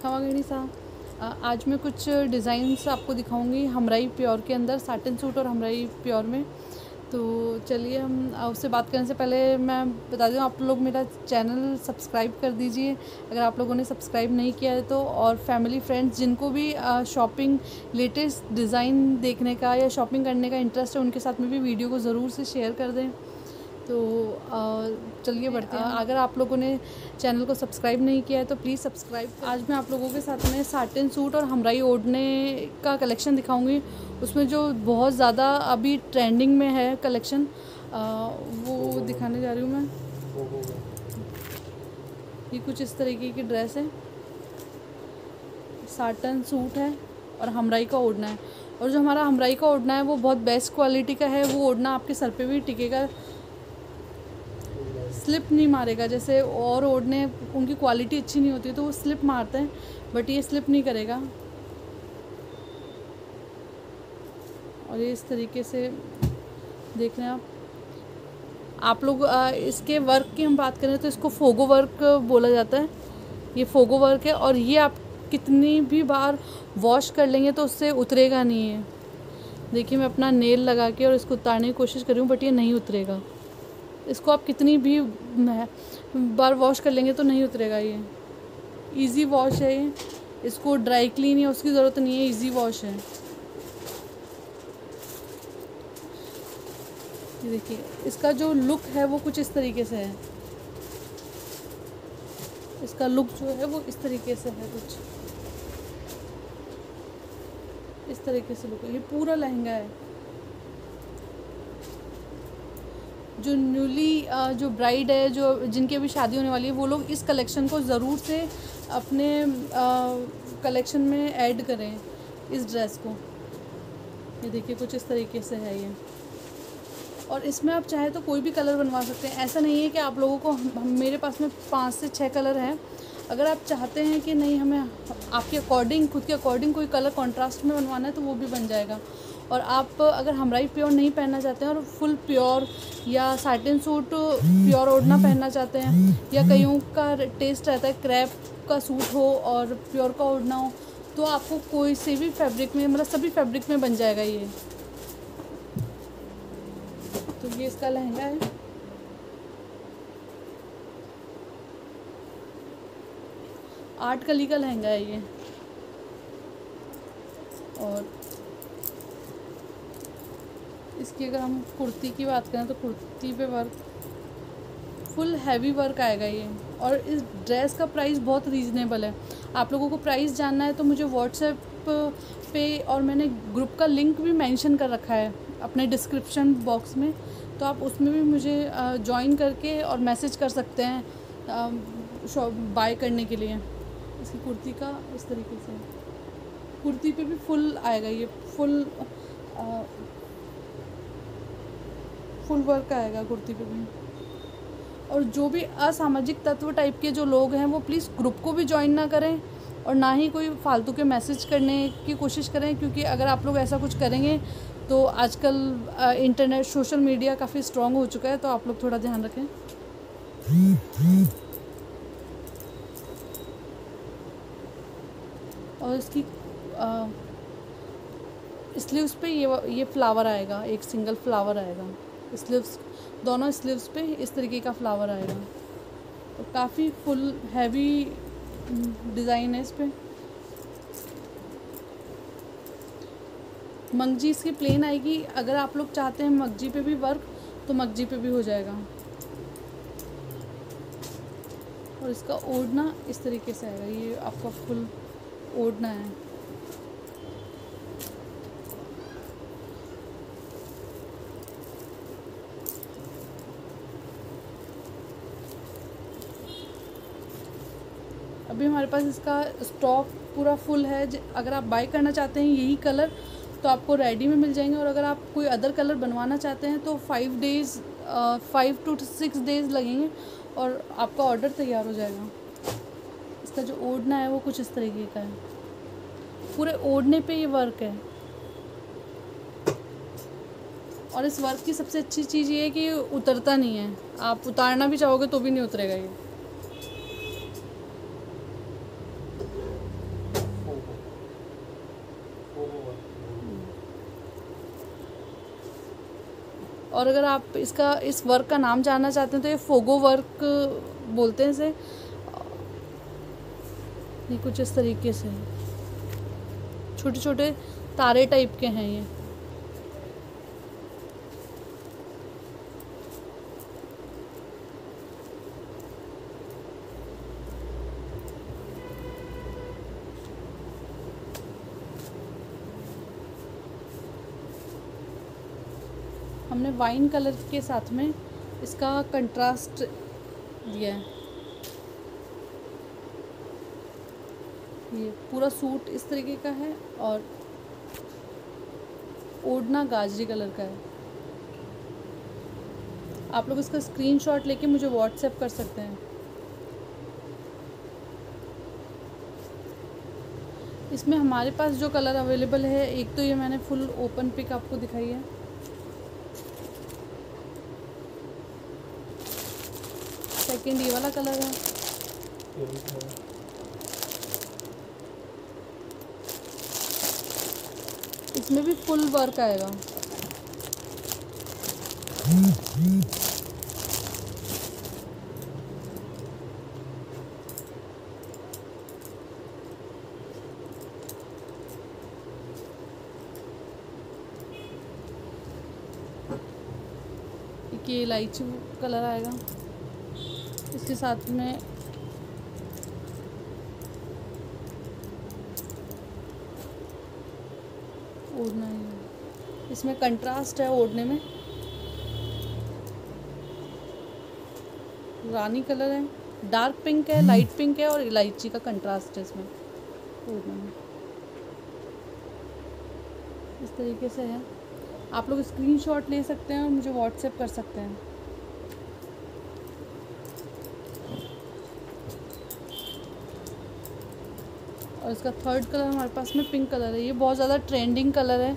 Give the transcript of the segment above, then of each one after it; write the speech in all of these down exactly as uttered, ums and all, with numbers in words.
रखा हुआ गणी सा। आज मैं कुछ डिज़ाइंस आपको दिखाऊंगी हमराई प्योर के अंदर, साटन सूट और हमराई प्योर में। तो चलिए हम उससे बात करने से पहले मैं बता दूं, आप लोग मेरा चैनल सब्सक्राइब कर दीजिए अगर आप लोगों ने सब्सक्राइब नहीं किया है तो, और फैमिली फ्रेंड्स जिनको भी शॉपिंग लेटेस्ट डिज़ाइन देखने का या शॉपिंग करने का इंटरेस्ट है उनके साथ में भी वीडियो को ज़रूर से शेयर कर दें। तो चलिए बढ़ते हैं। अगर आप लोगों ने चैनल को सब्सक्राइब नहीं किया है तो प्लीज़ सब्सक्राइब। आज मैं आप लोगों के साथ में साटन सूट और हमराई ओढ़ने का कलेक्शन दिखाऊंगी। उसमें जो बहुत ज़्यादा अभी ट्रेंडिंग में है कलेक्शन वो दिखाने जा रही हूँ मैं। ये कुछ इस तरीके की ड्रेस है, साटन सूट है और हमराई का ओढ़ना है। और जो हमारा हमराई का ओढ़ना है वो बहुत बेस्ट क्वालिटी का है, वो ओढ़ना आपके सर पर भी टिकेगा, स्लिप नहीं मारेगा। जैसे और ओढ़ने उनकी क्वालिटी अच्छी नहीं होती तो वो स्लिप मारते हैं, बट ये स्लिप नहीं करेगा। और ये इस तरीके से देख रहे हैं आप आप लोग। इसके वर्क की हम बात करें तो इसको फोगो वर्क बोला जाता है, ये फोगो वर्क है। और ये आप कितनी भी बार वॉश कर लेंगे तो उससे उतरेगा नहीं है। देखिए मैं अपना नेल लगा के और इसको उतारने की कोशिश कर रही हूँ, बट ये नहीं उतरेगा। इसको आप कितनी भी बार वॉश कर लेंगे तो नहीं उतरेगा। ये इजी वॉश है, ये इसको ड्राई क्लीन या उसकी ज़रूरत नहीं है, इजी वॉश है। ये देखिए इसका जो लुक है वो कुछ इस तरीके से है, इसका लुक जो है वो इस तरीके से है, कुछ इस तरीके से लुक है। ये पूरा लहंगा है। जो न्यूली जो ब्राइड है, जो जिनके भी शादी होने वाली है, वो लोग इस कलेक्शन को ज़रूर से अपने कलेक्शन में ऐड करें इस ड्रेस को। ये देखिए कुछ इस तरीके से है ये। और इसमें आप चाहे तो कोई भी कलर बनवा सकते हैं, ऐसा नहीं है कि आप लोगों को हम, मेरे पास में पाँच से छः कलर हैं। अगर आप चाहते हैं कि नहीं हमें आपके अकॉर्डिंग, खुद के अकॉर्डिंग कोई कलर कॉन्ट्रास्ट में बनवाना है तो वो भी बन जाएगा। और आप अगर हमराई प्योर नहीं पहनना चाहते हैं और फुल प्योर या साटन सूट प्योर ओढ़ना पहनना चाहते हैं, या कईयों का टेस्ट रहता है क्रैप का सूट हो और प्योर का ओढ़ना हो, तो आपको कोई से भी फैब्रिक में, मतलब सभी फैब्रिक में बन जाएगा ये। तो ये इसका लहंगा है। आठ कली का लहंगा है ये। और इसकी अगर हम कुर्ती की बात करें तो कुर्ती पे वर्क, फुल हैवी वर्क आएगा ये। और इस ड्रेस का प्राइस बहुत रीज़नेबल है। आप लोगों को प्राइस जानना है तो मुझे व्हाट्सएप पे, और मैंने ग्रुप का लिंक भी मेंशन कर रखा है अपने डिस्क्रिप्शन बॉक्स में, तो आप उसमें भी मुझे ज्वाइन करके और मैसेज कर सकते हैं शॉप बाय करने के लिए। इसकी कुर्ती का इस तरीके से, कुर्ती पे भी फुल आएगा ये, फुल आ, फुल वर्क आएगा कुर्ती पे भी। और जो भी असामाजिक तत्व टाइप के जो लोग हैं वो प्लीज़ ग्रुप को भी ज्वाइन ना करें, और ना ही कोई फालतू के मैसेज करने की कोशिश करें, क्योंकि अगर आप लोग ऐसा कुछ करेंगे तो आजकल इंटरनेट, सोशल मीडिया काफ़ी स्ट्रांग हो चुका है, तो आप लोग थोड़ा ध्यान रखें। और इसकी स्लीव्स पे ये ये फ्लावर आएगा, एक सिंगल फ्लावर आएगा। स्लीव्स, दोनों स्लीव्स पे इस तरीके का फ्लावर आएगा। और काफ़ी फुल हैवी डिज़ाइन है इस पर। मगजी इसकी प्लेन आएगी। अगर आप लोग चाहते हैं मगजी पे भी वर्क तो मगजी पे भी हो जाएगा। और इसका ओढ़ना इस तरीके से आएगा, ये आपका फुल ओढ़ना है। अभी हमारे पास इसका स्टॉक पूरा फुल है। अगर आप बाय करना चाहते हैं यही कलर तो आपको रेडी में मिल जाएंगे। और अगर आप कोई अदर कलर बनवाना चाहते हैं तो five days five to six days लगेंगे और आपका ऑर्डर तैयार हो जाएगा। इसका जो ओढ़ना है वो कुछ इस तरीके का है, पूरे ओढ़ने पे ये वर्क है। और इस वर्क की सबसे अच्छी चीज़ ये है कि उतरता नहीं है, आप उतारना भी चाहोगे तो भी नहीं उतरेगा ये। और अगर आप इसका इस वर्क का नाम जानना चाहते हैं तो ये फोगो वर्क बोलते हैं इसे। ये कुछ इस तरीके से छोटे छोटे तारे टाइप के हैं ये। हमने वाइन कलर के साथ में इसका कंट्रास्ट दिया है। ये पूरा सूट इस तरीके का है और ओढ़ना गाजरी कलर का है। आप लोग इसका स्क्रीनशॉट लेके मुझे व्हाट्सएप कर सकते हैं। इसमें हमारे पास जो कलर अवेलेबल है, एक तो ये मैंने फुल ओपन पिक आपको दिखाई है। सेकेंड ये वाला कलर है। इसमें भी फुल वर्क आएगा। ये इलायची कलर आएगा। इसके साथ में ओढ़ना है, इसमें कंट्रास्ट है ओढ़ने में। रानी कलर है, डार्क पिंक है, लाइट पिंक है और इलायची का कंट्रास्ट है इसमें ओढ़ने में। इस तरीके से है। आप लोग स्क्रीनशॉट ले सकते हैं और मुझे व्हाट्सएप कर सकते हैं। और इसका थर्ड कलर हमारे पास में पिंक कलर है। ये बहुत ज़्यादा ट्रेंडिंग कलर है।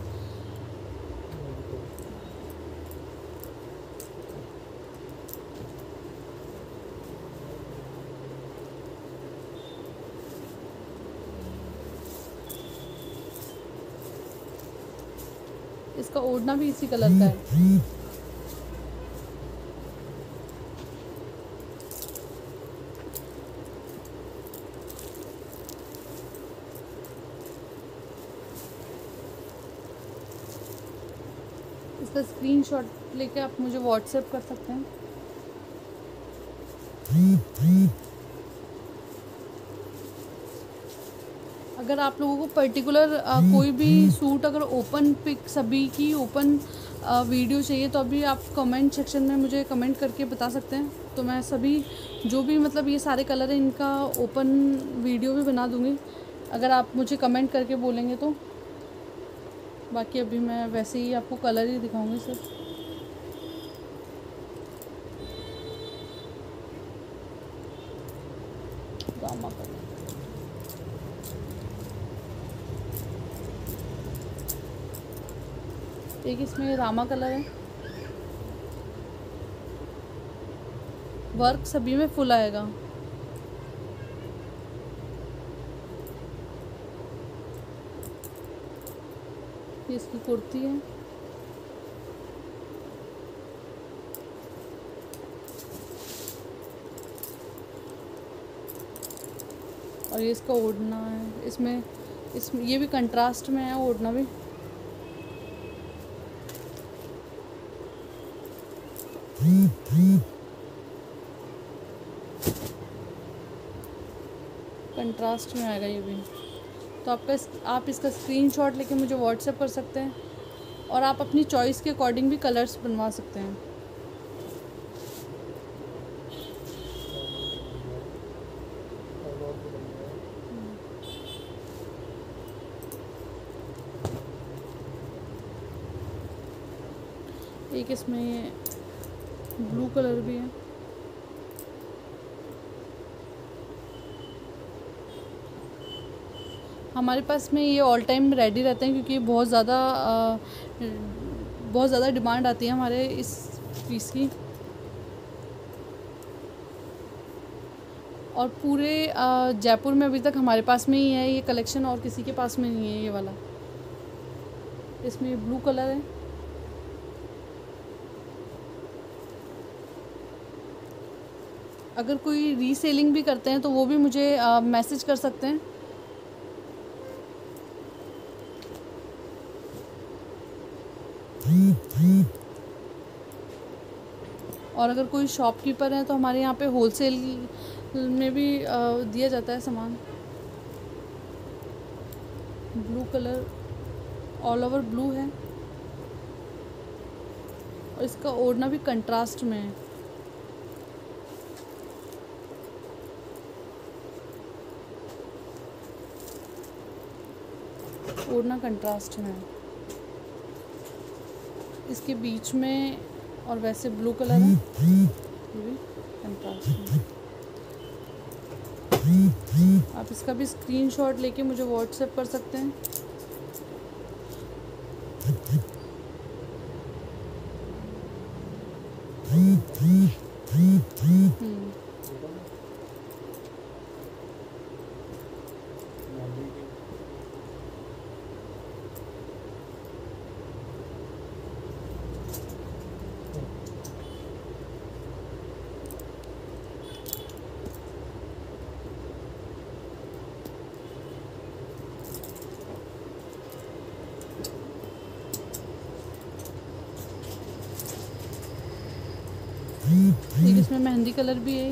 इसका ओढ़ना भी इसी कलर का है। इसका स्क्रीनशॉट लेके आप मुझे व्हाट्सएप कर सकते हैं। अगर आप लोगों को पर्टिकुलर आ, कोई भी सूट अगर ओपन पिक सभी की ओपन आ, वीडियो चाहिए तो अभी आप कमेंट सेक्शन में मुझे कमेंट करके बता सकते हैं। तो मैं सभी जो भी मतलब ये सारे कलर हैं इनका ओपन वीडियो भी बना दूँगी अगर आप मुझे कमेंट करके बोलेंगे तो। बाकी अभी मैं वैसे ही आपको कलर ही दिखाऊंगी सर। गामा कलर एक इसमें रामा कलर है। वर्क सभी में फुल आएगा। इसकी कुर्ती है। और ये इसका ओढ़ना है। इसमें इसमें ये भी कंट्रास्ट में है ओढ़ना भी। कंट्रास्ट में आएगा ये भी। तो आपका आप इसका स्क्रीनशॉट लेके मुझे व्हाट्सएप कर सकते हैं। और आप अपनी चॉइस के अकॉर्डिंग भी कलर्स बनवा सकते हैं। एक इसमें ब्लू कलर भी है। हमारे पास में ये ऑल टाइम रेडी रहते हैं क्योंकि बहुत ज़्यादा बहुत ज़्यादा डिमांड आती है हमारे इस पीस की। और पूरे जयपुर में अभी तक हमारे पास में ही है ये कलेक्शन, और किसी के पास में नहीं है ये वाला। इसमें ब्लू कलर है। अगर कोई रीसेलिंग भी करते हैं तो वो भी मुझे मैसेज कर सकते हैं। और अगर कोई शॉपकीपर है तो हमारे यहाँ पे होलसेल में भी दिया जाता है सामान। Blue colour all over blue है और इसका ओढ़ना भी कंट्रास्ट में है। ओढ़ना कंट्रास्ट में है, इसके बीच में और वैसे ब्लू कलर है कंट्रास्ट में। आप इसका भी स्क्रीनशॉट लेके मुझे व्हाट्सएप कर सकते हैं। एक इसमें मेहंदी कलर भी है।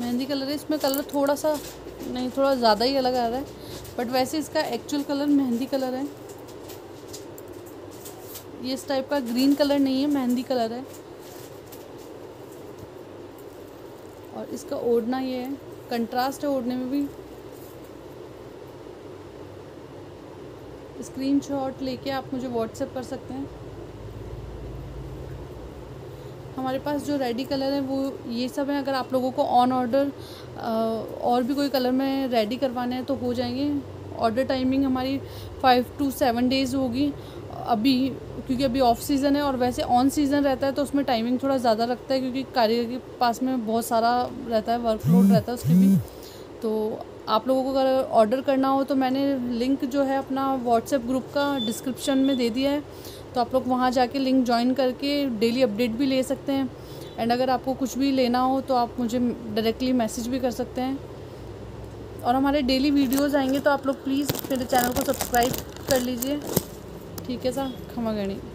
मेहंदी कलर है, इसमें कलर थोड़ा सा नहीं थोड़ा ज़्यादा ही अलग आ रहा है, बट वैसे इसका एक्चुअल कलर मेहंदी कलर है। ये इस टाइप का ग्रीन कलर नहीं है, मेहंदी कलर है। और इसका ओढ़ना ये है, कंट्रास्ट है ओढ़ने में भी। स्क्रीनशॉट लेके आप मुझे व्हाट्सएप कर सकते हैं। हमारे पास जो रेडी कलर है वो ये सब है। अगर आप लोगों को ऑन ऑर्डर और भी कोई कलर में रेडी करवाने हैं तो हो जाएंगे। ऑर्डर टाइमिंग हमारी फाइव टू सेवन डेज़ होगी अभी, क्योंकि अभी ऑफ सीज़न है और वैसे ऑन सीज़न रहता है तो उसमें टाइमिंग थोड़ा ज़्यादा लगता है, क्योंकि कारीगर के पास में बहुत सारा रहता है, वर्कलोड रहता है उसके भी। तो आप लोगों को अगर ऑर्डर करना हो तो मैंने लिंक जो है अपना व्हाट्सएप ग्रुप का डिस्क्रिप्शन में दे दिया है, तो आप लोग वहाँ जाके लिंक ज्वाइन करके डेली अपडेट भी ले सकते हैं। एंड अगर आपको कुछ भी लेना हो तो आप मुझे डायरेक्टली मैसेज भी कर सकते हैं। और हमारे डेली वीडियोस आएंगे तो आप लोग प्लीज़ मेरे चैनल को सब्सक्राइब कर लीजिए। ठीक है सर, खमा गणी।